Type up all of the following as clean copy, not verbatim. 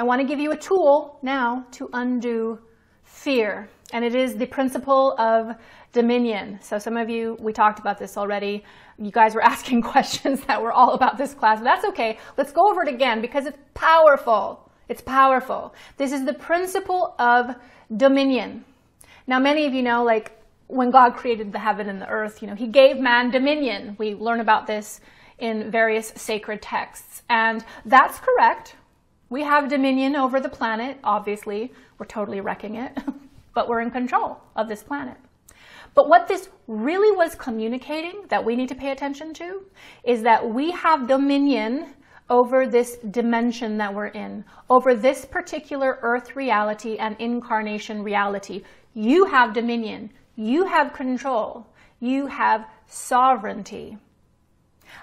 I want to give you a tool now to undo fear, and it is the principle of dominion. So some of you, we talked about this already. You guys were asking questions that were all about this class, but that's okay. Let's go over it again because it's powerful. It's powerful. This is the principle of dominion. Now, many of you know, like when God created the heaven and the earth, you know, he gave man dominion. We learn about this in various sacred texts, and that's correct. We have dominion over the planet, obviously. We're totally wrecking it, but we're in control of this planet. But what this really was communicating that we need to pay attention to is that we have dominion over this dimension that we're in, over this particular earth reality and incarnation reality. You have dominion. You have control. You have sovereignty.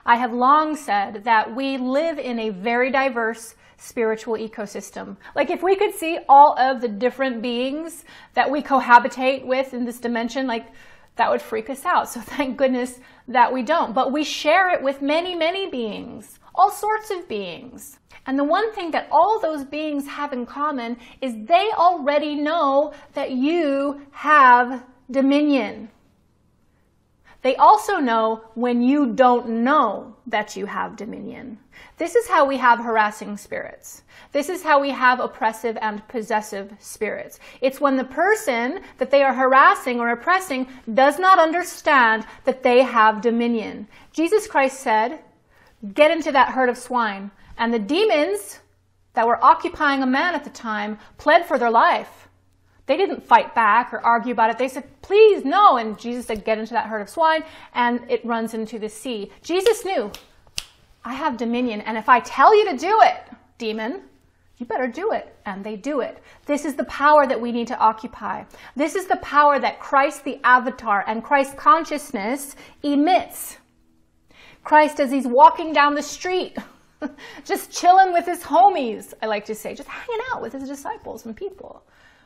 I have long said that we live in a very diverse spiritual ecosystem. Like if we could see all of the different beings that we cohabitate with in this dimension, like that would freak us out. So thank goodness that we don't. But we share it with many, many beings, all sorts of beings. And the one thing that all those beings have in common is they already know that you have dominion. They also know when you don't know that you have dominion. This is how we have harassing spirits. This is how we have oppressive and possessive spirits. It's when the person that they are harassing or oppressing does not understand that they have dominion. Jesus Christ said, "Get into that herd of swine." And the demons that were occupying a man at the time pled for their life. They didn't fight back or argue about it. They said, please, no. And Jesus said, get into that herd of swine, and it runs into the sea. Jesus knew, I have dominion, and if I tell you to do it, demon, you better do it. And they do it. This is the power that we need to occupy. This is the power that Christ the Avatar and Christ consciousness emits. Christ, as he's walking down the street, just chilling with his homies, I like to say, just hanging out with his disciples and people,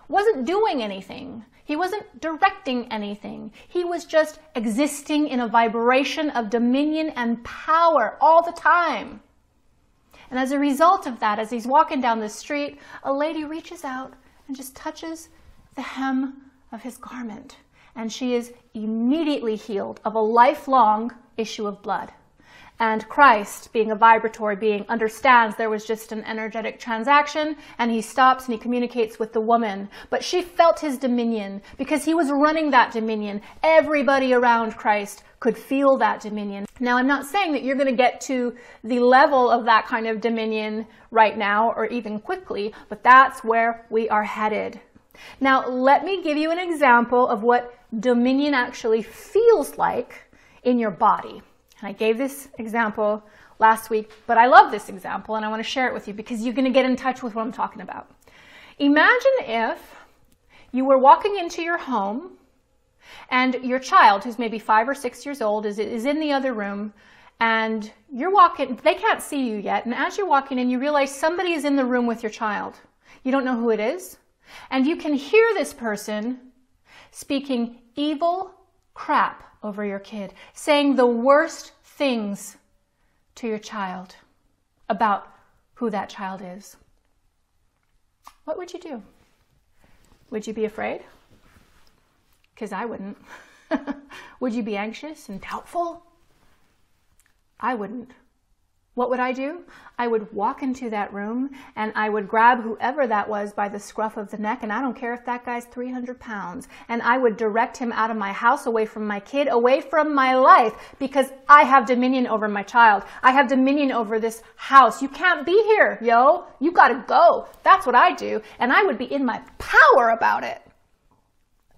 wasn't doing anything. He wasn't directing anything. He was just existing in a vibration of dominion and power all the time. And as a result of that, as he's walking down the street, a lady reaches out and just touches the hem of his garment. And she is immediately healed of a lifelong issue of blood. And Christ, being a vibratory being, understands there was just an energetic transaction, and he stops and he communicates with the woman. But she felt his dominion because he was running that dominion. Everybody around Christ could feel that dominion. Now, I'm not saying that you're going to get to the level of that kind of dominion right now or even quickly, but that's where we are headed. Now, let me give you an example of what dominion actually feels like in your body. And I gave this example last week, but I love this example and I want to share it with you because you're going to get in touch with what I'm talking about. Imagine if you were walking into your home and your child, who's maybe 5 or 6 years old, is in the other room, and you're walking, they can't see you yet. And as you're walking in, you realize somebody is in the room with your child. You don't know who it is. And you can hear this person speaking evil crap over your kid, saying the worst things to your child about who that child is. What would you do? Would you be afraid? Because I wouldn't. Would you be anxious and doubtful? I wouldn't. What would I do? I would walk into that room and I would grab whoever that was by the scruff of the neck, and I don't care if that guy's 300 pounds, and I would direct him out of my house, away from my kid, away from my life, because I have dominion over my child. I have dominion over this house. You can't be here, yo. You gotta go. That's what I do, and I would be in my power about it.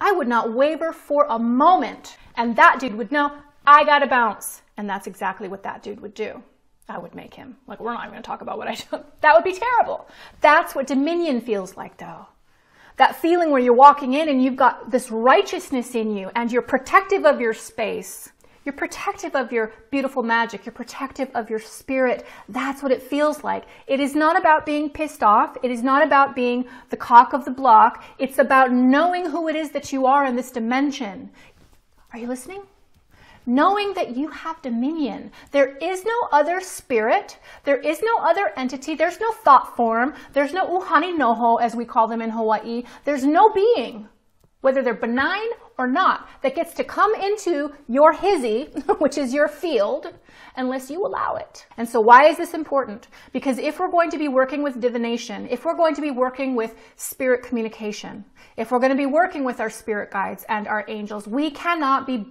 I would not waver for a moment, and that dude would know, I gotta bounce, and that's exactly what that dude would do. I would make him. Like, we're not even going to talk about what I do. That would be terrible. That's what dominion feels like, though. That feeling where you're walking in and you've got this righteousness in you, and you're protective of your space. You're protective of your beautiful magic. You're protective of your spirit. That's what it feels like. It is not about being pissed off. It is not about being the cock of the block. It's about knowing who it is that you are in this dimension. Are you listening? knowing that you have dominion. There is no other spirit. There is no other entity. There's no thought form. There's no uhani noho, as we call them in Hawaii. There's no being, whether they're benign or not, that gets to come into your hizi, which is your field, unless you allow it. And so why is this important? Because if we're going to be working with divination, if we're going to be working with spirit communication, if we're going to be working with our spirit guides and our angels, we cannot be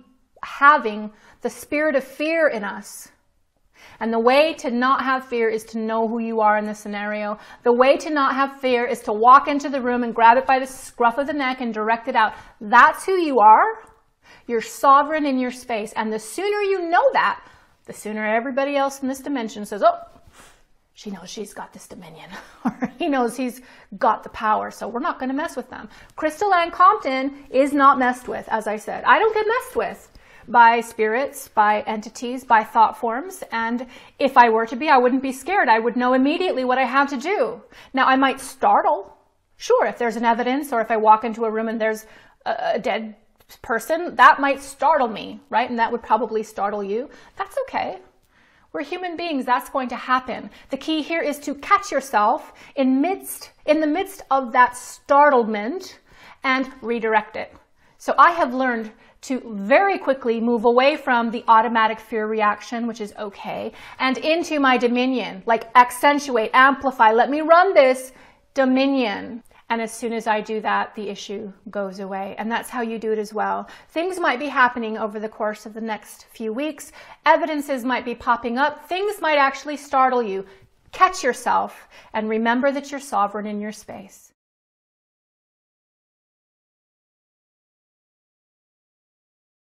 having the spirit of fear in us. And the way to not have fear is to know who you are in this scenario. The way to not have fear is to walk into the room and grab it by the scruff of the neck and direct it out. That's who you are. You're sovereign in your space. And the sooner you know that, the sooner everybody else in this dimension says, oh, she knows she's got this dominion, or he knows he's got the power, so we're not going to mess with them. Crystal Ann Compton is not messed with, as I said. I don't get messed with by spirits, by entities, by thought forms. And if I were to be, I wouldn't be scared. I would know immediately what I had to do. Now, I might startle. Sure, if there's an evidence, or if I walk into a room and there's a dead person, that might startle me, right? And that would probably startle you. That's okay. We're human beings. That's going to happen. The key here is to catch yourself in the midst of that startlement and redirect it. So I have learned to very quickly move away from the automatic fear reaction, which is okay, and into my dominion, like accentuate, amplify, let me run this dominion. And as soon as I do that, the issue goes away. And that's how you do it as well. Things might be happening over the course of the next few weeks. Evidences might be popping up. Things might actually startle you. Catch yourself and remember that you're sovereign in your space.